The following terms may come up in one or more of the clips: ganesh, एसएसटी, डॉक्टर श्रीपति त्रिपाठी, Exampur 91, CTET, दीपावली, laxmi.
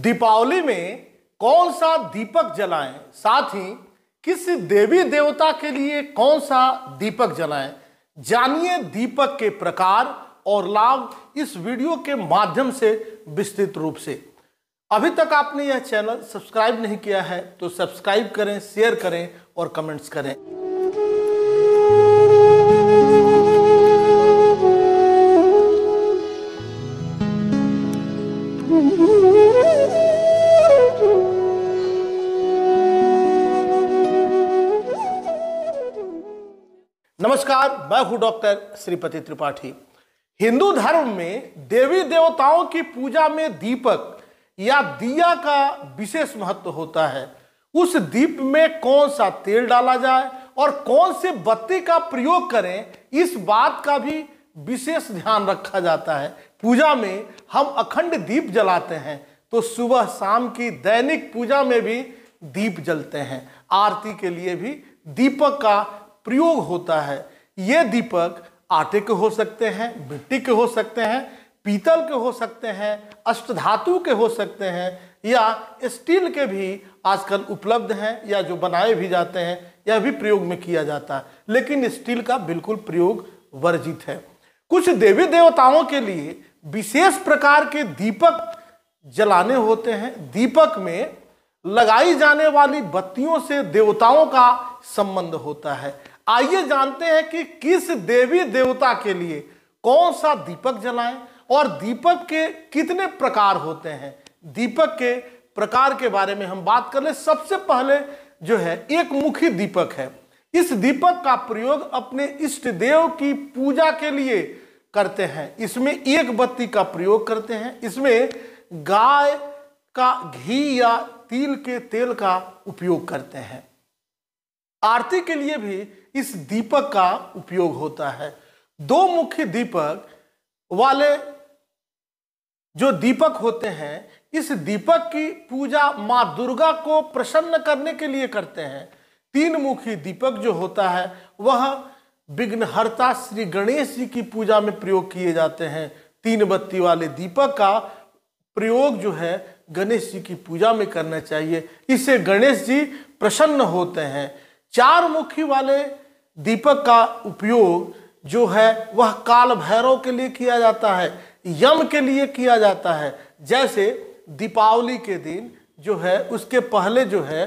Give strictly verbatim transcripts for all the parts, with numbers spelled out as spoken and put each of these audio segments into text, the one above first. दीपावली में कौन सा दीपक जलाएं, साथ ही किस देवी देवता के लिए कौन सा दीपक जलाएं, जानिए दीपक के प्रकार और लाभ इस वीडियो के माध्यम से विस्तृत रूप से। अभी तक आपने यह चैनल सब्सक्राइब नहीं किया है तो सब्सक्राइब करें, शेयर करें और कमेंट्स करें। नमस्कार, मैं हूं डॉक्टर श्रीपति त्रिपाठी। हिंदू धर्म में देवी देवताओं की पूजा में दीपक या दिया का विशेष महत्व होता है। उस दीप में कौन सा तेल डाला जाए और कौन से बत्ती का प्रयोग करें, इस बात का भी विशेष ध्यान रखा जाता है। पूजा में हम अखंड दीप जलाते हैं तो सुबह शाम की दैनिक पूजा में भी दीप जलते हैं। आरती के लिए भी दीपक का प्रयोग होता है। ये दीपक आटे के हो सकते हैं, मिट्टी के हो सकते हैं, पीतल के हो सकते हैं, अष्टधातु के हो सकते हैं या स्टील के भी आजकल उपलब्ध हैं, या जो बनाए भी जाते हैं यह भी प्रयोग में किया जाता है, लेकिन स्टील का बिल्कुल प्रयोग वर्जित है। कुछ देवी देवताओं के लिए विशेष प्रकार के दीपक जलाने होते हैं। दीपक में लगाई जाने वाली बत्तियों से देवताओं का संबंध होता है। आइए जानते हैं कि किस देवी देवता के लिए कौन सा दीपक जलाएं और दीपक के कितने प्रकार होते हैं। दीपक के प्रकार के बारे में हम बात कर ले। सबसे पहले जो है एक मुखी दीपक है। इस दीपक का प्रयोग अपने इष्ट देव की पूजा के लिए करते हैं। इसमें एक बत्ती का प्रयोग करते हैं। इसमें गाय का घी या तिल के तेल का उपयोग करते हैं। आरती के लिए भी इस दीपक का उपयोग होता है। दो मुखी दीपक वाले जो दीपक होते हैं, इस दीपक की पूजा माँ दुर्गा को प्रसन्न करने के लिए करते हैं। तीन मुखी दीपक जो होता है वह विघ्नहर्ता श्री गणेश जी की पूजा में प्रयोग किए जाते हैं। तीन बत्ती वाले दीपक का प्रयोग जो है गणेश जी की पूजा में करना चाहिए, इससे गणेश जी प्रसन्न होते हैं। चार मुखी वाले दीपक का उपयोग जो है वह काल भैरव के लिए किया जाता है, यम के लिए किया जाता है। जैसे दीपावली के दिन जो है उसके पहले जो है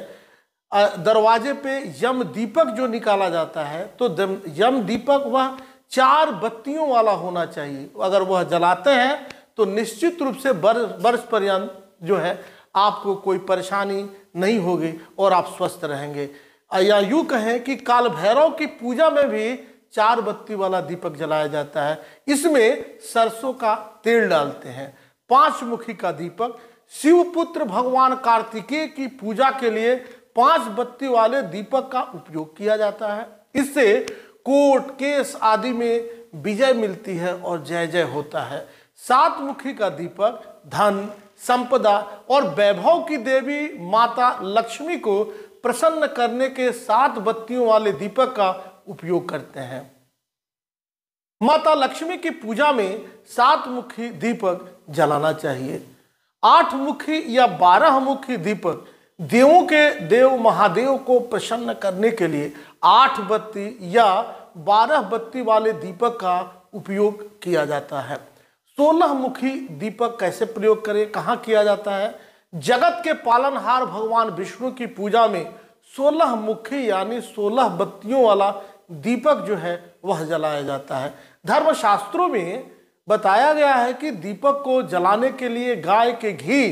दरवाजे पे यम दीपक जो निकाला जाता है, तो यम दीपक वह चार बत्तियों वाला होना चाहिए। अगर वह जलाते हैं तो निश्चित रूप से वर्ष पर्यंत जो है आपको कोई परेशानी नहीं होगी और आप स्वस्थ रहेंगे। या यूँ कहें कि काल भैरव की पूजा में भी चार बत्ती वाला दीपक जलाया जाता है। इसमें सरसों का तेल डालते हैं। पांच मुखी का दीपक शिव पुत्र भगवान कार्तिकेय की पूजा के लिए पांच बत्ती वाले दीपक का उपयोग किया जाता है। इससे कोट केस आदि में विजय मिलती है और जय जय होता है। सात मुखी का दीपक धन, संपदा और वैभव की देवी माता लक्ष्मी को प्रसन्न करने के सात बत्तियों वाले दीपक का उपयोग करते हैं। माता लक्ष्मी की पूजा में सात मुखी दीपक जलाना चाहिए। आठ मुखी या बारह मुखी दीपक देवों के देव महादेव को प्रसन्न करने के लिए आठ बत्ती या बारह बत्ती वाले दीपक का उपयोग किया जाता है। सोलह मुखी दीपक कैसे प्रयोग करें, कहाँ किया जाता है? जगत के पालनहार भगवान विष्णु की पूजा में सोलह मुखी यानी सोलह बत्तियों वाला दीपक जो है वह जलाया जाता है। धर्मशास्त्रों में बताया गया है कि दीपक को जलाने के लिए गाय के घी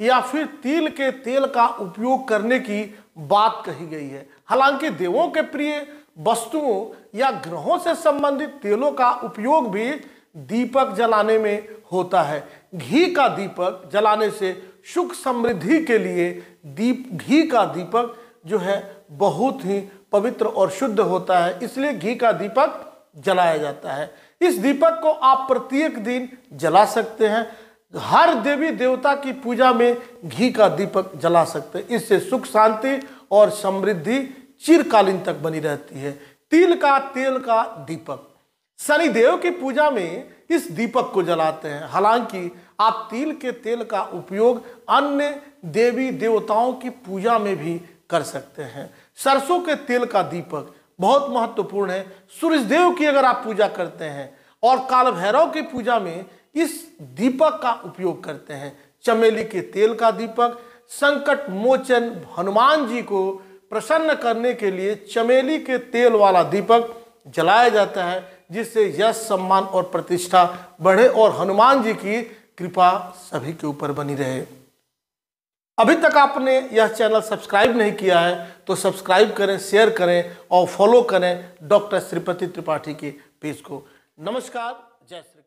या फिर तिल के तेल का उपयोग करने की बात कही गई है। हालांकि देवों के प्रिय वस्तुओं या ग्रहों से संबंधित तेलों का उपयोग भी दीपक जलाने में होता है। घी का दीपक जलाने से सुख समृद्धि के लिए दीप घी का दीपक जो है बहुत ही पवित्र और शुद्ध होता है, इसलिए घी का दीपक जलाया जाता है। इस दीपक को आप प्रत्येक दिन जला सकते हैं। हर देवी देवता की पूजा में घी का दीपक जला सकते हैं। इससे सुख शांति और समृद्धि चिरकालीन तक बनी रहती है। तिल का तेल का दीपक शनिदेव की पूजा में इस दीपक को जलाते हैं। हालांकि आप तिल के तेल का उपयोग अन्य देवी देवताओं की पूजा में भी कर सकते हैं। सरसों के तेल का दीपक बहुत महत्वपूर्ण है। सूर्य देव की अगर आप पूजा करते हैं और काल भैरव की पूजा में इस दीपक का उपयोग करते हैं। चमेली के तेल का दीपक, संकट मोचन हनुमान जी को प्रसन्न करने के लिए चमेली के तेल वाला दीपक जलाया जाता है, जिससे यश, सम्मान और प्रतिष्ठा बढ़े और हनुमान जी की कृपा सभी के ऊपर बनी रहे। अभी तक आपने यह चैनल सब्सक्राइब नहीं किया है तो सब्सक्राइब करें, शेयर करें और फॉलो करें डॉक्टर श्रीपति त्रिपाठी के पेज को। नमस्कार, जय श्री